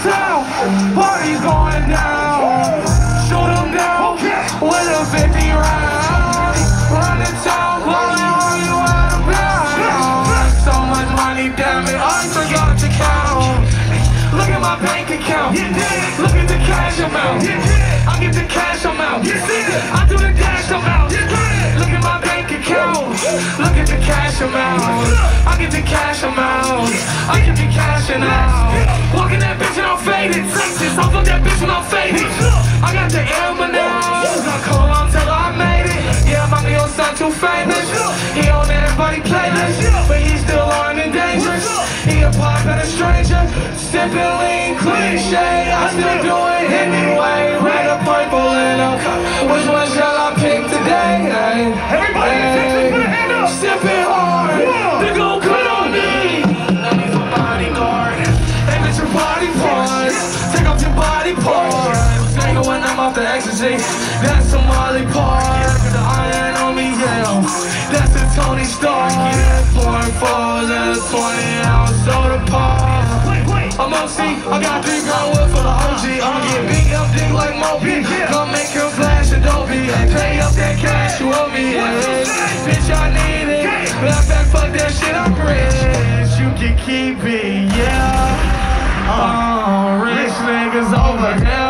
Town. Party going down, shoot them down, okay. With a 50 round, run the town, blow you out of bounds. So much money, damn it, I forgot to count. Look at my bank account, look at the cash amount. I get the cash amount, I do the dash amount. Look at my bank account, look at the cash amount. I get the cash amount, I can be cashing out. Walking that bitch and I'm faded. Texas, I fuck that bitch when I'm faded. I got the M&M's, I call on till I made it. Yeah, my little son too famous. He on everybody playlist, but he's still on and dangerous. He a pop at a stranger, sipping lean cliche. I still do it anyway. Red or purple and a cup, which one shall I pick today? Everybody in Texas, put a hand up. Sipping hard, they gon' good on me. I need a bodyguard. Take up your body parts. Nigga, when I'm off the ecstasy, that's some Molly Park. The iron on me, yeah, that's a Tony Stark. Yeah, 4 and 4s and a 20-ounce soda pop. I'm OC, I got big girl with for the OG. I'ma get big up dick like Moby. Come make him flash Adobe. Pay up that cash you owe me. Bitch, I need it. Matter of fact, fuck that shit, I'm rich. You can keep it, yeah. Rich niggas over here.